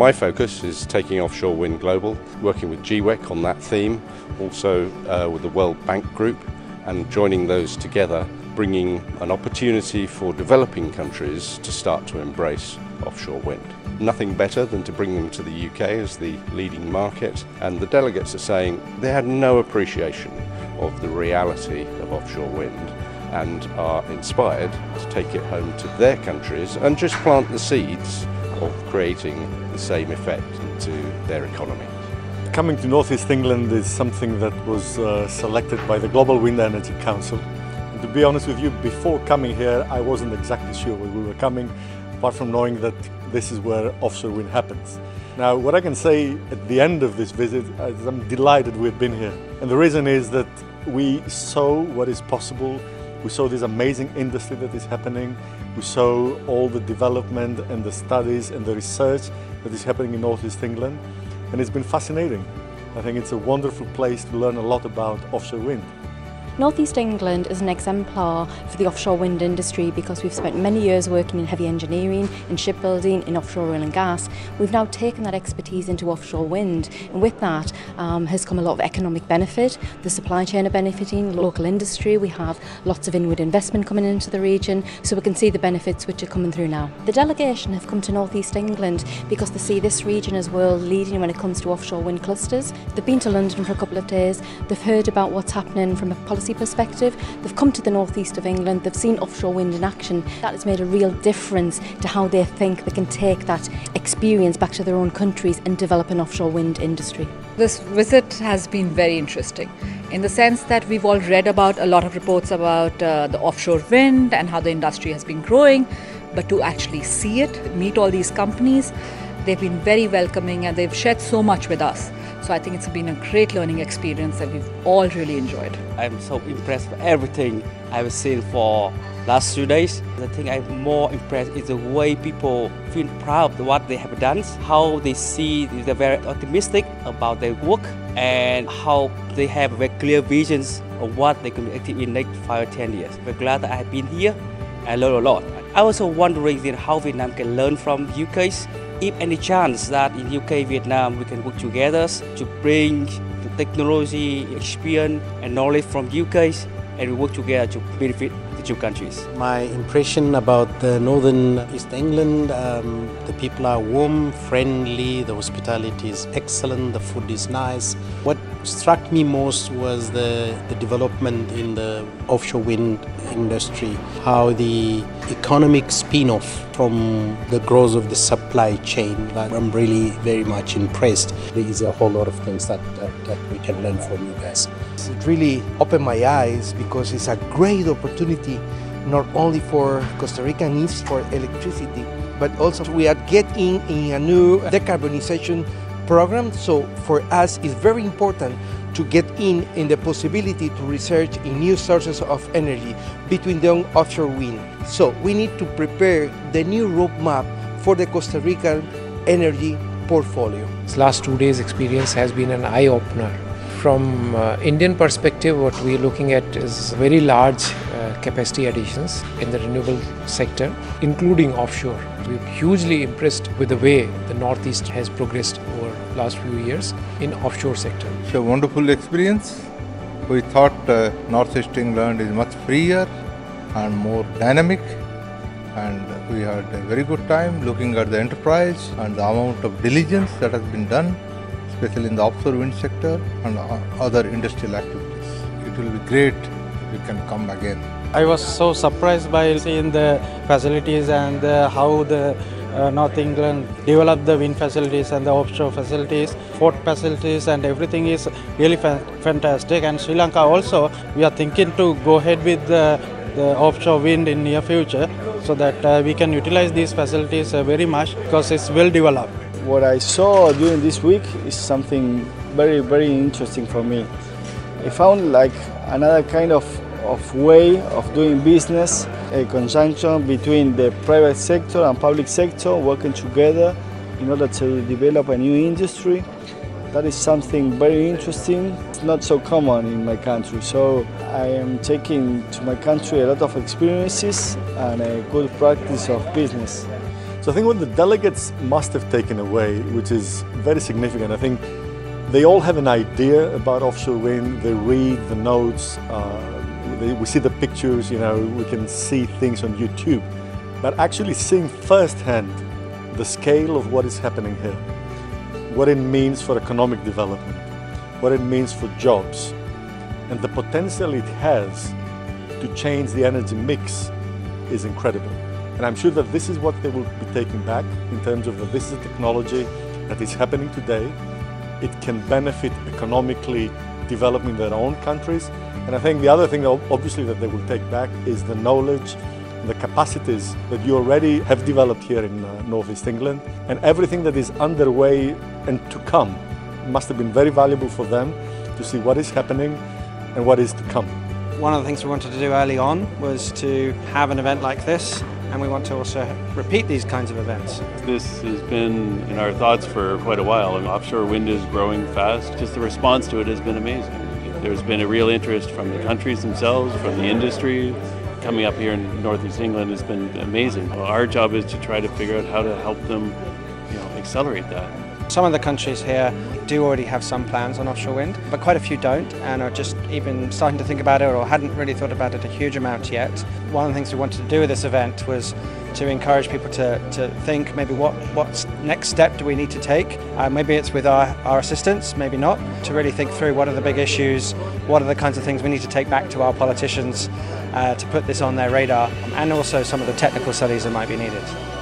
My focus is taking offshore wind global, working with GWEC on that theme, also with the World Bank Group, and joining those together, bringing an opportunity for developing countries to start to embrace offshore wind. Nothing better than to bring them to the UK as the leading market, and the delegates are saying they had no appreciation of the reality of offshore wind and are inspired to take it home to their countries and just plant the seeds of creating the same effect into their economy. Coming to North East England is something that was selected by the Global Wind Energy Council. And to be honest with you, before coming here I wasn't exactly sure where we were coming, apart from knowing that this is where offshore wind happens. Now, what I can say at the end of this visit is I'm delighted we've been here. And the reason is that we saw what is possible. We saw this amazing industry that is happening. We saw all the development and the studies and the research that is happening in North East England. And it's been fascinating. I think it's a wonderful place to learn a lot about offshore wind. North East England is an exemplar for the offshore wind industry because we've spent many years working in heavy engineering, in shipbuilding, in offshore oil and gas. We've now taken that expertise into offshore wind, and with that has come a lot of economic benefit. The supply chain are benefiting, local industry, we have lots of inward investment coming into the region, so we can see the benefits which are coming through now. The delegation have come to North East England because they see this region as world leading when it comes to offshore wind clusters. They've been to London for a couple of days, they've heard about what's happening from a policy perspective, they've come to the northeast of England, they've seen offshore wind in action. That has made a real difference to how they think they can take that experience back to their own countries and develop an offshore wind industry. This visit has been very interesting in the sense that we've all read about a lot of reports about the offshore wind and how the industry has been growing, but to actually see it, meet all these companies, they've been very welcoming and they've shared so much with us. So I think it's been a great learning experience that we've all really enjoyed. I'm so impressed with everything I've seen for last few days. The thing I'm more impressed is the way people feel proud of what they have done, how they see they're very optimistic about their work and how they have very clear visions of what they can be active in the next 5 or 10 years. We're glad that I've been here. I learned a lot. I also wondering how Vietnam can learn from the UK's. If any chance that in UK, Vietnam, we can work together to bring the technology, experience and knowledge from UK, and we work together to benefit the two countries. My impression about the Northern East England, the people are warm, friendly, the hospitality is excellent, the food is nice. What struck me most was the development in the offshore wind industry, how the economic spin-off from the growth of the supply chain, I'm really very much impressed. There is a whole lot of things that we can learn from you guys. It really opened my eyes because it's a great opportunity not only for Costa Rica needs for electricity, but also we are getting in a new decarbonization program, so for us it's very important to get in the possibility to research in new sources of energy between them offshore wind. So we need to prepare the new roadmap for the Costa Rican energy portfolio. This last 2 days experience has been an eye-opener. From Indian perspective, what we are looking at is very large capacity additions in the renewable sector, including offshore. We're hugely impressed with the way the Northeast has progressed over the last few years in offshore sector. It's a wonderful experience. We thought Northeast England is much freer and more dynamic, and we had a very good time looking at the enterprise and the amount of diligence that has been done, especially in the offshore wind sector and other industrial activities. It will be great if we can come again. I was so surprised by seeing the facilities and how the North England developed the wind facilities and the offshore facilities, port facilities, and everything is really fantastic. And Sri Lanka also, we are thinking to go ahead with the offshore wind in near future so that we can utilize these facilities very much because it's well developed. What I saw during this week is something very, very interesting for me. I found like another kind of way of doing business, a conjunction between the private sector and public sector working together in order to develop a new industry. That is something very interesting. It's not so common in my country, so I am taking to my country a lot of experiences and a good practice of business. So I think what the delegates must have taken away, which is very significant, I think they all have an idea about offshore wind. They read the notes, we see the pictures, we can see things on YouTube. But actually seeing firsthand the scale of what is happening here, what it means for economic development, what it means for jobs, and the potential it has to change the energy mix is incredible. And I'm sure that this is what they will be taking back in terms of that this is a technology that is happening today. It can benefit economically developing their own countries. And I think the other thing that obviously that they will take back is the knowledge, the capacities that you already have developed here in North East England, and everything that is underway and to come must have been very valuable for them to see what is happening and what is to come. One of the things we wanted to do early on was to have an event like this, and we want to also repeat these kinds of events. This has been in our thoughts for quite a while, and offshore wind is growing fast. Just the response to it has been amazing. There's been a real interest from the countries themselves, from the industry. Coming up here in North East England has been amazing. Well, our job is to try to figure out how to help them accelerate that. Some of the countries here do already have some plans on offshore wind, but quite a few don't and are just even starting to think about it or hadn't really thought about it a huge amount yet. One of the things we wanted to do with this event was to encourage people to think maybe what next step do we need to take. Maybe it's with our assistance, maybe not, to really think through what are the big issues, what are the kinds of things we need to take back to our politicians to put this on their radar, and also some of the technical studies that might be needed.